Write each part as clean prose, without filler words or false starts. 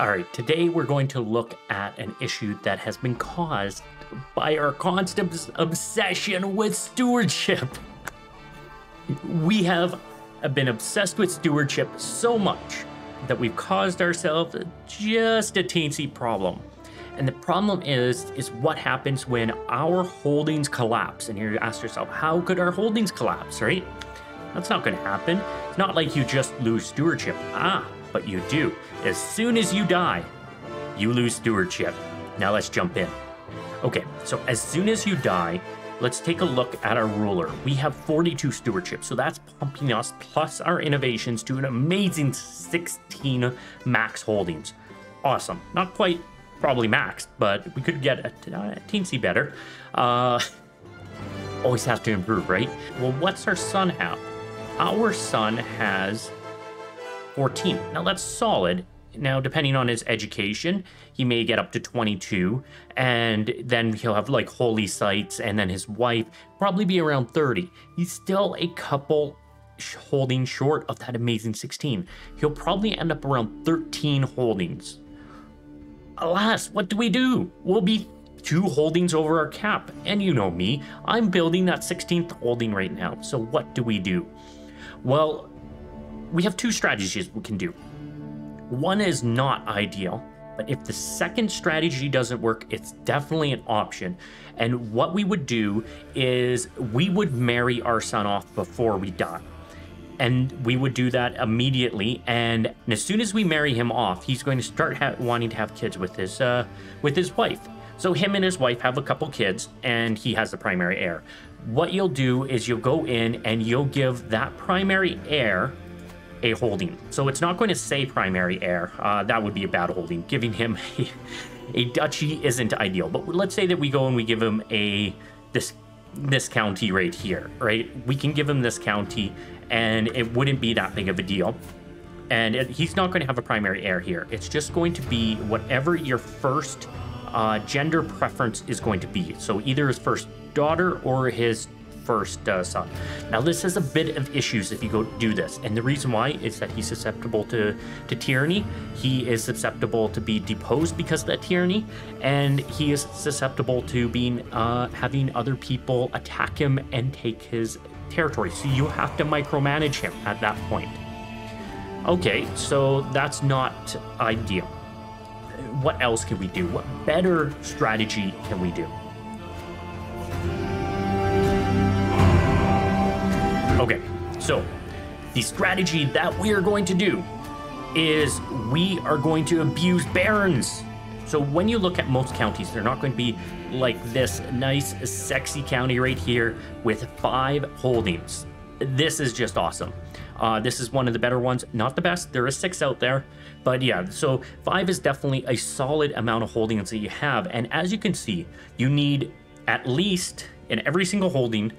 All right, today we're going to look at an issue that has been caused by our constant obsession with stewardship. We have been obsessed with stewardship so much that we've caused ourselves just a teensy problem. And the problem is what happens when our holdings collapse. And you ask yourself, how could our holdings collapse, right? That's not gonna happen. It's not like you just lose stewardship. But you do. As soon as you die, you lose stewardship. Now let's jump in. Okay, so as soon as you die, let's take a look at our ruler. We have 42 stewardship, so that's pumping us plus our innovations to an amazing 16 max holdings. Awesome. Not quite probably maxed, but we could get a teensy better. Always have to improve, right? Well, what's our sun have? Our sun has 14. Now that's solid. Now, depending on his education, he may get up to 22, and then he'll have like holy sites, and then his wife probably be around 30. He's still a couple holding short of that amazing 16. He'll probably end up around 13 holdings. Alas, what do we do? We'll be 2 holdings over our cap, and you know me, I'm building that 16th holding right now. So what do we do? Well, we have 2 strategies we can do. One is not ideal, but if the second strategy doesn't work, it's definitely an option. And what we would do is we would marry our son off before we die. And we would do that immediately. And as soon as we marry him off, he's going to start wanting to have kids with his wife. So him and his wife have a couple kids, and he has the primary heir. What you'll do is you'll go in and you'll give that primary heir a holding. So it's not going to say primary heir. That would be a bad holding. Giving him a duchy isn't ideal, but let's say that we go and we give him this county right here, right? We can give him this county and it wouldn't be that big of a deal. And he's not going to have a primary heir here. It's just going to be whatever your first gender preference is going to be. So either his first daughter or his first son. Now this has a bit of issues if you go do this, and the reason why is that he's susceptible to tyranny. He is susceptible to be deposed because of that tyranny, and he is susceptible to being having other people attack him and take his territory. So you have to micromanage him at that point. Okay, so that's not ideal. What else can we do? What better strategy can we do? Okay, so the strategy that we are going to do is we are going to abuse barons. So when you look at most counties, they're not going to be like this nice, sexy county right here with 5 holdings. This is just awesome. This is one of the better ones, not the best. There are 6 out there, but yeah, so 5 is definitely a solid amount of holdings that you have. And as you can see, you need at least in every single holding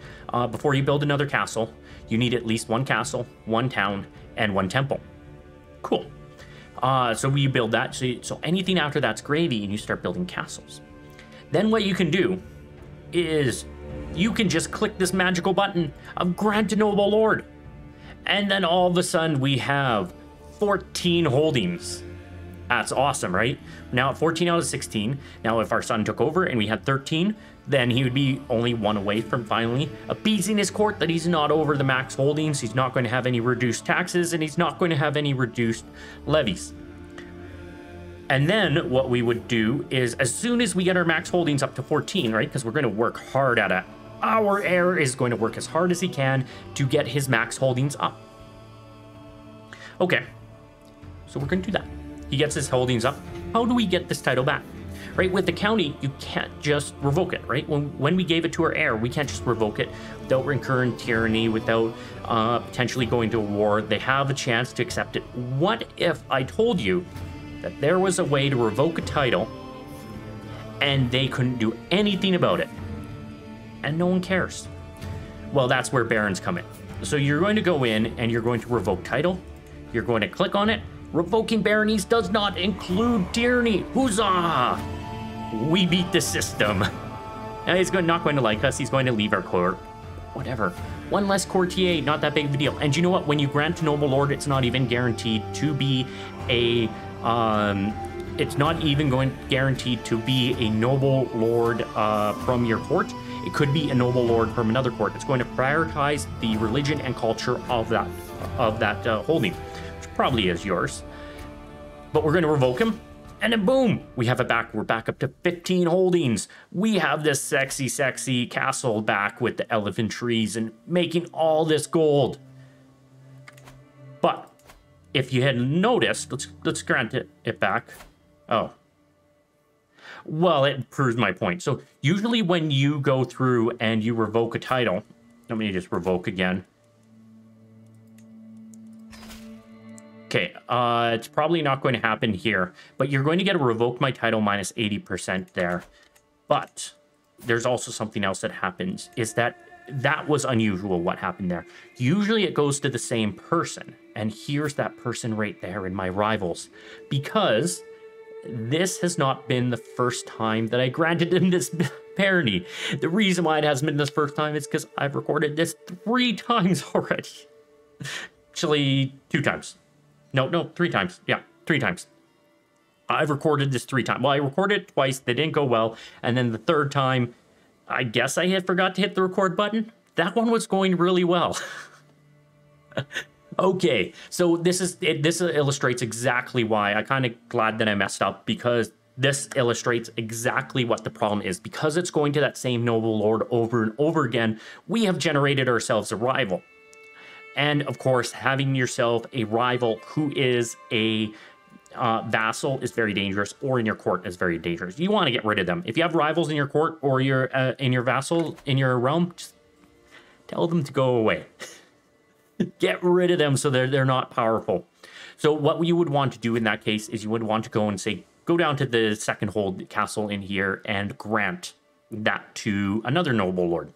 before you build another castle. You need at least 1 castle, 1 town, and 1 temple. Cool. So we build that. So anything after that's gravy, and you start building castles. Then what you can do is you can just click this magical button of Grant a Noble Lord. And then all of a sudden we have 14 holdings. That's awesome, right? Now at 14 out of 16. Now if our son took over and we had 13, then he would be only 1 away from finally appeasing his court that he's not over the max holdings. He's not going to have any reduced taxes, and he's not going to have any reduced levies. And then what we would do is as soon as we get our max holdings up to 14, right? Because we're going to work hard at it. Our heir is going to work as hard as he can to get his max holdings up. Okay, so we're going to do that. He gets his holdings up. How do we get this title back? Right, with the county, you can't just revoke it, right? When we gave it to our heir, we can't just revoke it without incurring tyranny, without potentially going to war. They have a chance to accept it. What if I told you that there was a way to revoke a title and they couldn't do anything about it and no one cares? Well, that's where barons come in. So you're going to go in and you're going to revoke title. You're going to click on it. Revoking baronies does not include tyranny. Huzzah! We beat the system. Now he's not going to like us. He's going to leave our court. Whatever. 1 less courtier, not that big of a deal. And you know what? When you grant a noble lord, it's not even guaranteed to be a It's not even guaranteed to be a noble lord from your court. It could be a noble lord from another court. It's going to prioritize the religion and culture of that holding, which probably is yours. But we're going to revoke him, and then boom, we have it back. We're back up to 15 holdings. We have this sexy, sexy castle back with the elephant trees and making all this gold. But if you had noticed, let's grant it back. Oh. Well, it proves my point. So usually when you go through and you revoke a title, let me just revoke again. Okay, it's probably not going to happen here, but you're going to get a revoke my title minus 80% there. But there's also something else that happens, is that was unusual what happened there. Usually it goes to the same person, and here's that person right there in my rivals, because this has not been the first time that I granted him this barony. The reason why it hasn't been this first time is because I've recorded this 3 times already. Actually, 2 times. No, 3 times. Yeah, 3 times. I've recorded this 3 times. Well, I recorded it twice. They didn't go well. And then the third time, I guess I had forgot to hit the record button. That one was going really well. Okay, so this illustrates exactly why. I'm kind of glad that I messed up, because this illustrates exactly what the problem is. Because it's going to that same noble lord over and over again, we have generated ourselves a rival. And of course, having yourself a rival who is a vassal is very dangerous, or in your court is very dangerous. You want to get rid of them. If you have rivals in your court or your in your vassal in your realm, just tell them to go away. Get rid of them so they're not powerful. So what you would want to do in that case is you would want to go and say, go down to the second hold castle in here and grant that to another noble lord.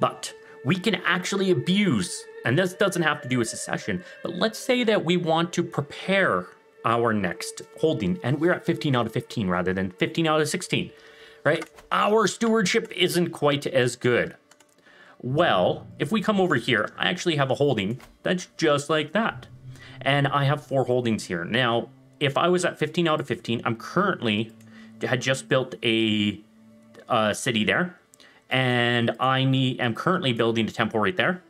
But we can actually abuse, and this doesn't have to do with succession, but let's say that we want to prepare our next holding, and we're at 15 out of 15 rather than 15 out of 16, right? Our stewardship isn't quite as good. Well, if we come over here, I actually have a holding that's just like that. And I have 4 holdings here. Now, if I was at 15 out of 15, I'm currently, had just built a city there. And I'm currently building a temple right there.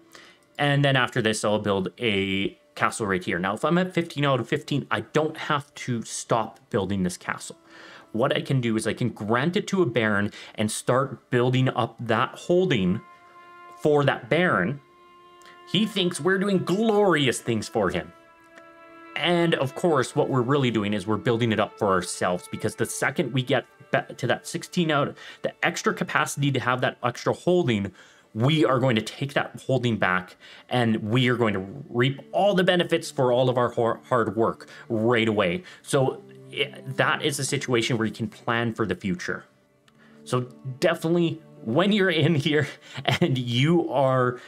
And then after this, I'll build a castle right here. Now, if I'm at 15 out of 15, I don't have to stop building this castle. What I can do is I can grant it to a baron and start building up that holding for that baron. He thinks we're doing glorious things for him. And of course, what we're really doing is we're building it up for ourselves, because the second we get to that 16 out, the extra capacity to have that extra holding, we are going to take that holding back, and we are going to reap all the benefits for all of our hard work right away. So that is a situation where you can plan for the future. So definitely when you're in here and you are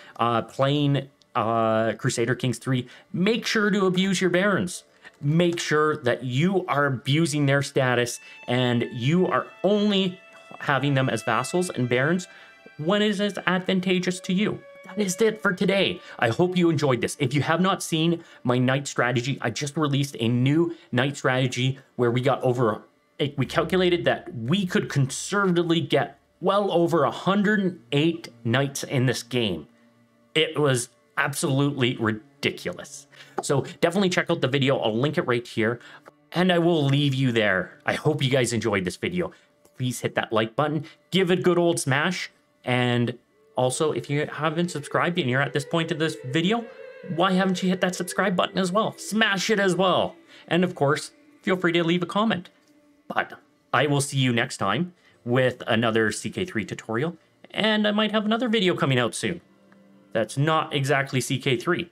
playing Crusader Kings 3, make sure to abuse your barons. Make sure that you are abusing their status, and you are only having them as vassals and barons when it is advantageous to you. That is it for today. I hope you enjoyed this. If you have not seen my knight strategy, I just released a new knight strategy where we got over, we calculated that we could conservatively get well over 108 knights in this game. It was absolutely ridiculous. So definitely check out the video. I'll link it right here, and I will leave you there. I hope you guys enjoyed this video. Please hit that like button, give it a good old smash. And also, if you haven't subscribed and you're at this point of this video, why haven't you hit that subscribe button as well? Smash it as well. And of course, feel free to leave a comment. But I will see you next time with another CK3 tutorial, and I might have another video coming out soon. That's not exactly CK3,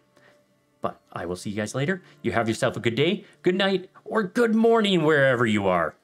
but I will see you guys later. You have yourself a good day, good night, or good morning wherever you are.